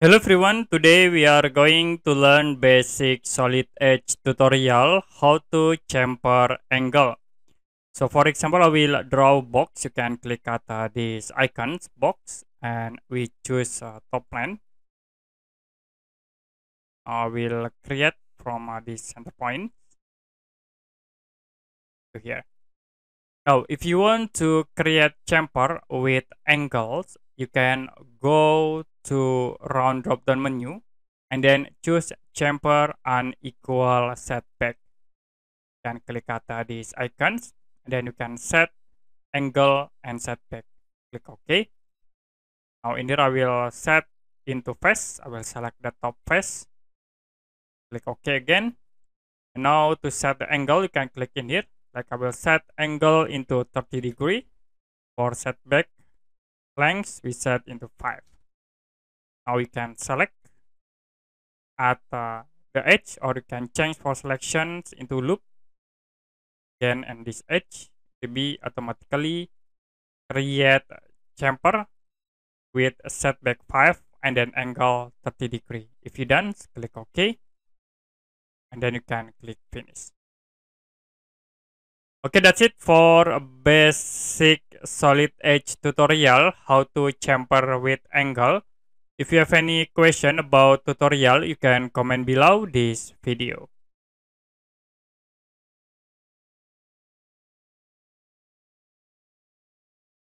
Hello everyone, today we are going to learn basic Solid Edge tutorial, how to chamfer angle. So for example, I will draw box. You can click at these icons box and we choose top plane. I will create from this center point to here. Now if you want to create chamfer with angles, you can go to round drop down menu and then choose chamfer unequal setback. You can click at these icons and then you can set angle and setback. Click OK. Now in here I will set into face. I will select the top face. Click OK again. And now to set the angle, you can click in here. Like I will set angle into 30 degree. For setback length, we set into 5. Now you can select at the edge, or you can change for selections into loop again, and this edge to be automatically create chamfer with a setback 5 and then angle 30 degree. If you done, click OK and then you can click finish. Okay, that's it for a basic Solid Edge tutorial, how to chamfer with angle. If you have any question about tutorial, you can comment below this video.